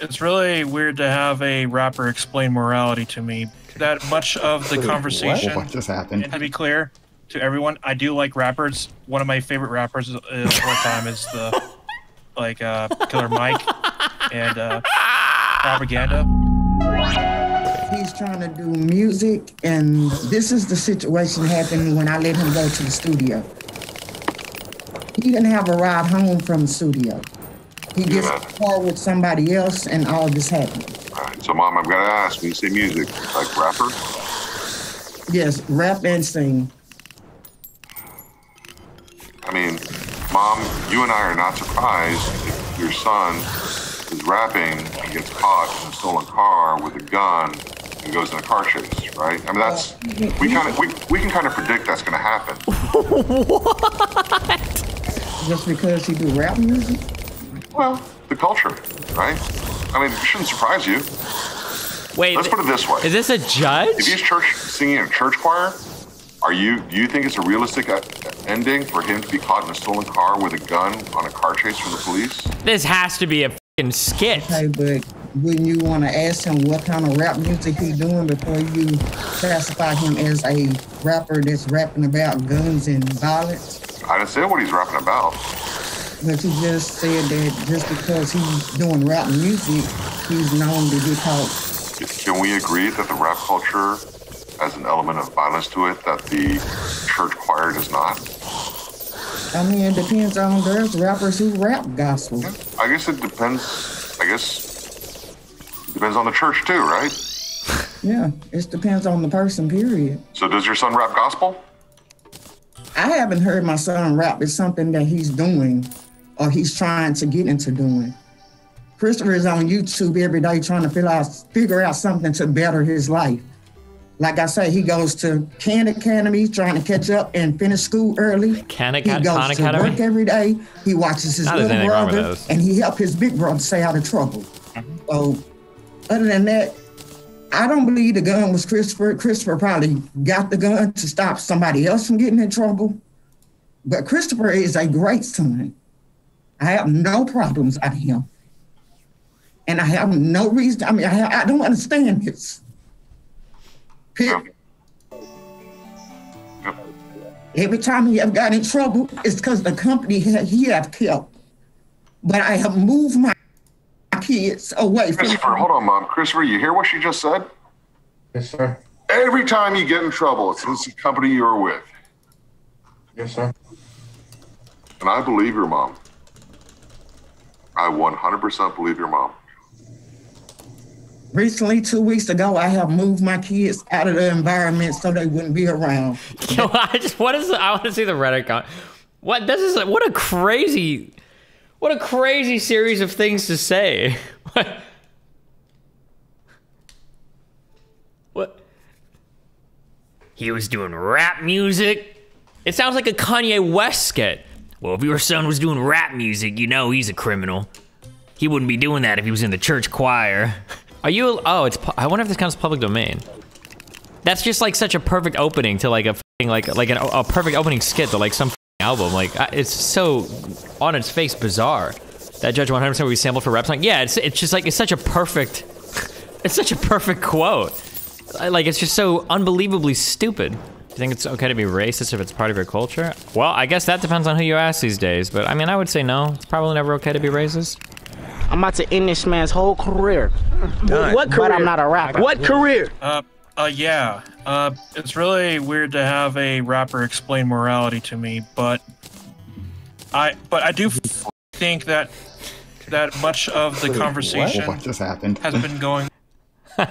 It's really weird to have a rapper explain morality to me. That much of the conversation. What just happened? And to be clear to everyone, I do like rappers. One of my favorite rappers of all time is the Killer Mike and Propaganda. He's trying to do music, and this is the situation happened when I let him go to the studio. He didn't have a ride home from the studio. He gets in a car with somebody else, and all of this happened. All right, so Mom, I've got to ask, when you say music, like rapper? Yes, rap and sing. I mean, Mom, you and I are not surprised if your son is rapping and gets caught in a stolen car with a gun and goes in a car chase, right? I mean, that's we can kind of predict that's going to happen. What? Just because he do rap music? Well, the culture, right? I mean, it shouldn't surprise you. Wait, let's put it this way: is this a judge? If he's singing in a church choir, do you think it's a realistic ending for him to be caught in a stolen car with a gun on a car chase from the police? This has to be a fucking skit. Okay, but wouldn't you want to ask him what kind of rap music he's doing before you classify him as a rapper that's rapping about guns and violence? I didn't say what he's rapping about. But he just said that just because he's doing rap music, he's known to get caught. Can we agree that the rap culture has an element of violence to it that the church choir does not? I mean, it depends on there's rappers who rap gospel. I guess it depends. I guess it depends on the church too, right? Yeah, it depends on the person, period. So does your son rap gospel? I haven't heard my son rap. It's something that he's doing, or he's trying to get into doing. Christopher is on YouTube every day trying to figure out something to better his life. Like I say, he goes to Khan Academy, trying to catch up and finish school early. Khan Academy? He goes to work every day. He watches his little brother, and he helps his big brother stay out of trouble. Mm-hmm. So other than that, I don't believe the gun was Christopher. Christopher probably got the gun to stop somebody else from getting in trouble. But Christopher is a great son. I have no problems out of him. And I have no reason. I mean, I don't understand this. Yep. Every time he have got in trouble, it's because the company he have kept. But I have moved my kids away from Christopher, hold on, Mom. Christopher, you hear what she just said? Yes, sir. Every time you get in trouble, it's the company you're with. Yes, sir. And I believe your mom. I 100% believe your mom. Recently, 2 weeks ago, I have moved my kids out of the environment so they wouldn't be around. Yo, I want to see the Reddit comment. What a crazy series of things to say. What? He was doing rap music? It sounds like a Kanye West skit. Well, if your son was doing rap music, you know he's a criminal. He wouldn't be doing that if he was in the church choir. Are you? Oh, it's. I wonder if this counts public domain. That's just like such a perfect opening to like a f***ing like a perfect opening skit to like some f***ing album. Like it's so on its face bizarre. That Judge 100% we sampled for rap song. Yeah, it's just like it's such a perfect quote. Like it's just so unbelievably stupid. Do you think it's okay to be racist if it's part of your culture? Well, I guess that depends on who you ask these days. But I mean, I would say no. It's probably never okay to be racist. I'm about to end this man's whole career. What career? But I'm not a rapper. What career? Yeah. It's really weird to have a rapper explain morality to me, but I do think that much of the conversation what just happened has been going. Pause.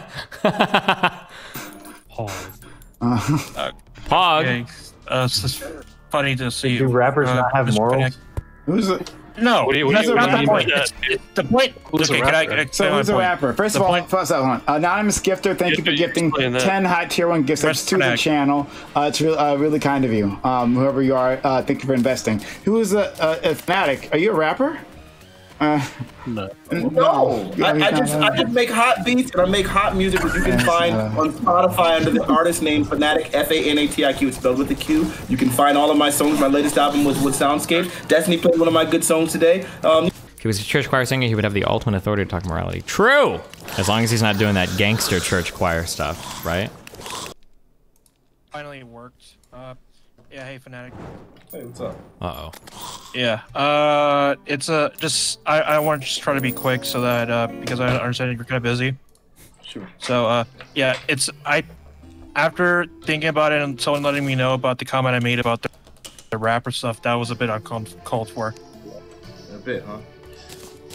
Pog. Okay. It's just funny to see. Do rappers not have morals? Who's it? No, that's not the point. It's the point. Okay, so who's a rapper? First of all, anonymous gifter, thank you for gifting 10 high tier 1 gift subs to the channel. It's really kind of you. Whoever you are, thank you for investing. Who is a Fnatic? Are you a rapper? No. I just make hot beats and I make hot music, which you can find on Spotify under the artist name Fnatic, F-A-N-A-T-I-Q. It's spelled with a Q. You can find all of my songs. My latest album was with Soundscape. Destiny played one of my good songs today. he was a church choir singer, he would have the ultimate authority to talk morality. True! As long as he's not doing that gangster church choir stuff, right? Finally worked. Yeah, hey, Fnatic. Hey, what's up? Uh-oh. Yeah, it's just, I want to just try to be quick so that, because I understand you're kind of busy. Sure. So, yeah, it's, after thinking about it and someone letting me know about the comment I made about the rapper stuff, that was a bit uncalled for. A bit, huh?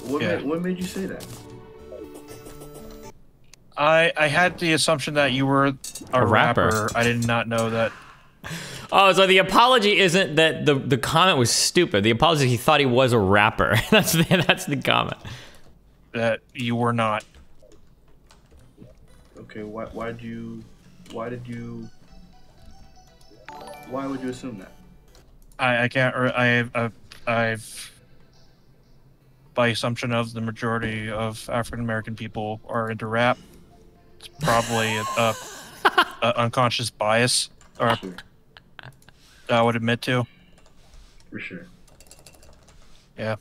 What made you say that? I had the assumption that you were a rapper. I did not know that. Oh, so the apology isn't that the comment was stupid. The apology is he thought he was a rapper. that's the comment. That you were not. Okay, why would you assume that? I can't, I've, by assumption of the majority of African-American people are into rap, it's probably a unconscious bias, or sure. I would admit to. For sure. Yeah.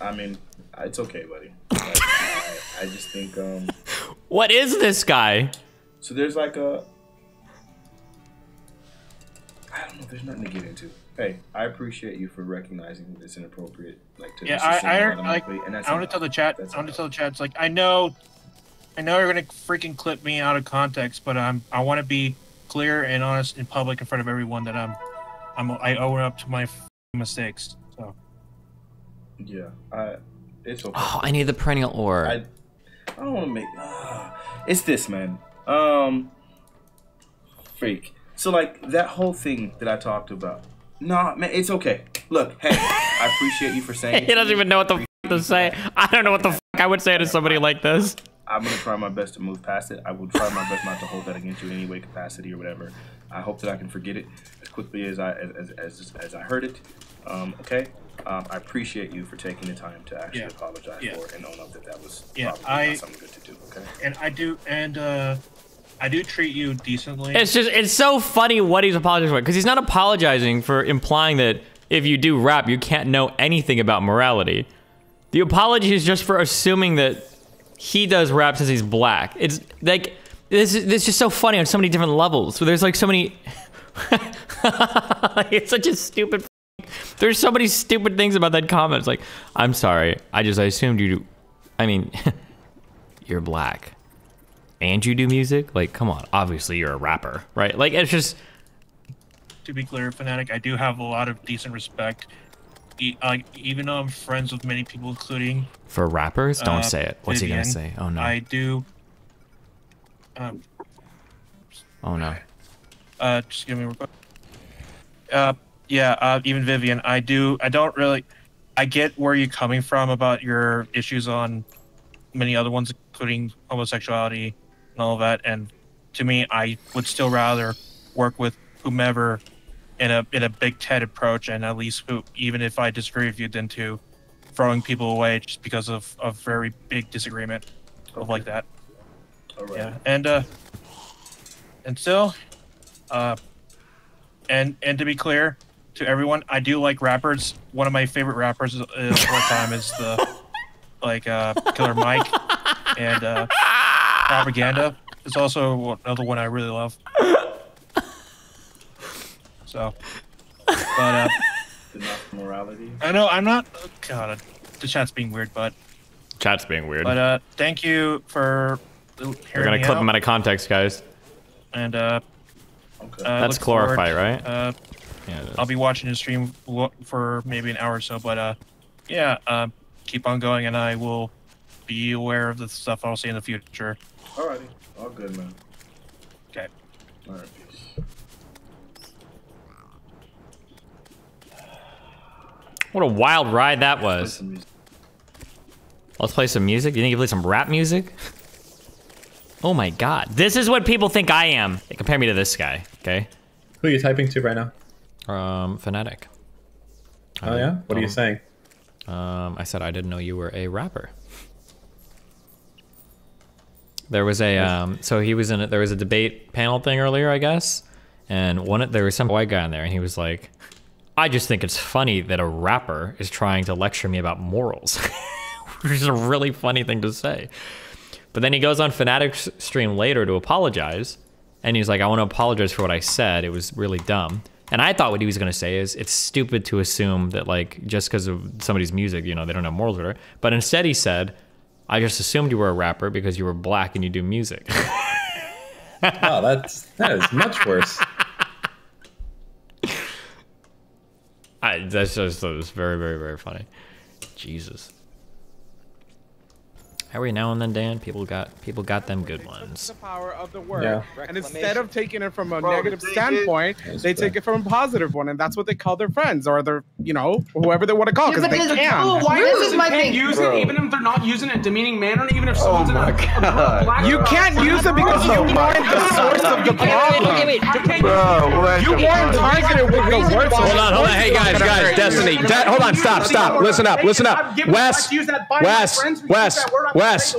I mean, it's okay, buddy. Like, I just think, What is this guy? So there's like a... I don't know, there's nothing to get into. Hey, I appreciate you for recognizing it's inappropriate. Like, to yeah, I want to tell the chat, it's like, I know you're going to freaking clip me out of context, but I want to be clear and honest in public in front of everyone that I own up to my mistakes, so. Yeah, it's okay. Oh, I need the perennial ore. I don't want to make... it's this, man. Freak. So, like, that whole thing that I talked about. Nah, man, it's okay. Look, hey, I appreciate you for saying... He doesn't even know what the f*** to say. I don't know what the f*** I would say to somebody like this. I'm going to try my best to move past it. I will try my best not to hold that against you in any way, capacity, or whatever. I hope that I can forget it as quickly as I heard it. Okay? I appreciate you for taking the time to actually apologize for it and own up that that was probably not something good to do, okay? And I do treat you decently. It's just, it's so funny what he's apologizing for, because he's not apologizing for implying that if you do rap, you can't know anything about morality. The apology is just for assuming that he does rap since he's black. It's like, this is just so funny on so many different levels. So there's like so many, it's such a stupid, there's so many stupid things about that comment. It's like, I'm sorry, I assumed you do, I mean, you're black. And you do music? Like, come on, obviously you're a rapper, right? Like, it's just... To be clear, Fnatic, I do have a lot of decent respect. Even though I'm friends with many people, including... For rappers? Don't say it. What's Vivian, he gonna say? Oh, no. I do... oh, no. Just give me a request. Yeah, even Vivian, I don't really... I get where you're coming from about your issues on many other ones, including homosexuality, and all of that, and to me, I would still rather work with whomever in a big TED approach, and at least who, even if I disagree with you, than to throwing people away just because of a very big disagreement, stuff like that. All right. Yeah, and still, and to be clear to everyone, I do like rappers. One of my favorite rappers of all time is Killer Mike. And Propaganda is also another one I really love. So, but enough morality. I know I'm not. God, the chat's being weird, but chat's being weird. But thank you for hearing me out. We're gonna clip them out of context, guys. And okay. That's Glorify, right? Yeah. I'll be watching his stream for maybe an hour or so, but yeah, keep on going, and I will. Be aware of the stuff I'll see in the future. Alrighty. All good, man. Okay. Alright, peace. What a wild ride that was. Let's play some music? You think you play some rap music? Oh my god. This is what people think I am. They compare me to this guy, okay? Who are you typing to right now? Fnatic. Oh yeah? What are you saying? I said I didn't know you were a rapper. There was a, so he was in a, there was a debate panel thing earlier, I guess, and there was some white guy on there, and he was like, I just think it's funny that a rapper is trying to lecture me about morals, which is a really funny thing to say. But then he goes on Fnatic's stream later to apologize, and he's like, I want to apologize for what I said. It was really dumb. And I thought what he was going to say is, it's stupid to assume that, like, just because of somebody's music, you know, they don't have morals or whatever. But instead he said, I just assumed you were a rapper because you were black and you do music. Wow, that is much worse. That was very, very, very funny. Jesus. Every now and then, Dan, people got them good ones. The power of the word, yeah. And instead of taking it from a negative standpoint, they take it from a positive one, and that's what they call their friends or their, you know, whoever they want to call, because they can. Cool. Why is it my thing? Use it even if they're not using it in a demeaning manner, even if someone's in a black. You can't use it because you weren't the source of the problem. You weren't targeted with the words. Hold on, hey guys, Destiny, hold on, stop, listen up, Wes.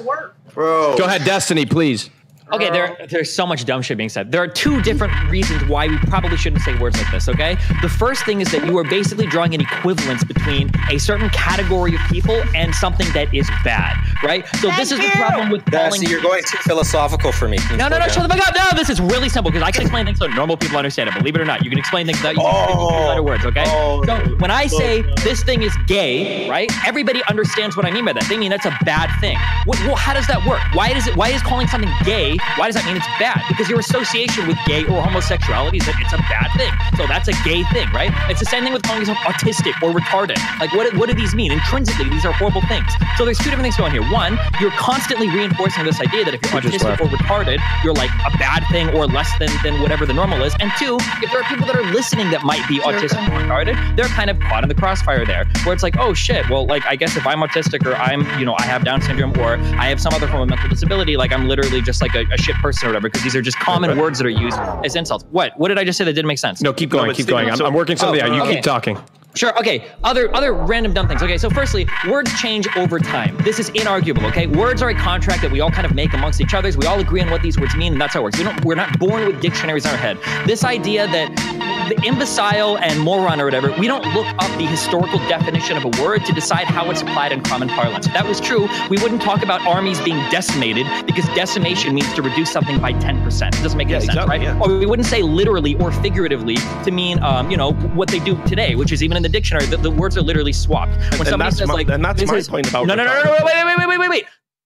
Bro. Go ahead, Destiny, please. Okay, there's so much dumb shit being said. There are two different reasons why we probably shouldn't say words like this, okay? The first thing is that you are basically drawing an equivalence between a certain category of people and something that is bad, right? So this is the problem with calling... You're going too philosophical for me. No, shut the fuck up. No, this is really simple, because I can explain things so normal people understand it. Believe it or not, you can explain things without using other words, okay? So when I say this thing is gay, right? Everybody understands what I mean by that. They mean that's a bad thing. Well, how does that work? Why is calling something gay... Why does that mean it's bad? Because your association with gay or homosexuality is that it's a bad thing. So that's a gay thing, right? It's the same thing with calling yourself autistic or retarded. Like, what do these mean? Intrinsically, these are horrible things. So there's two different things going on here. One, you're constantly reinforcing this idea that if you're autistic or retarded, you're like a bad thing or less than whatever the normal is. And two, if there are people that are listening that might be autistic or retarded, they're kind of caught in the crossfire there, where it's like, oh shit, well, like, I guess if I'm autistic or I'm, you know, I have Down syndrome or I have some other form of mental disability, like, I'm literally just like a shit person or whatever, because these are just common words that are used as insults. What did I just say that didn't make sense? No, keep going. I'm working something out. You keep talking. Sure, okay, other random dumb things. Okay, so firstly, words change over time. This is inarguable, okay? Words are a contract that we all kind of make amongst each other. We all agree on what these words mean, and that's how it works. We're not born with dictionaries in our head. This idea that the imbecile and moron or whatever, we don't look up the historical definition of a word to decide how it's applied in common parlance. If that was true, we wouldn't talk about armies being decimated, because decimation means to reduce something by 10%. It doesn't make any sense, right? Yeah. Or we wouldn't say literally or figuratively to mean, you know, what they do today, which is even in the dictionary, the words are literally swapped. When somebody says, like, and that's my point about... No, wait.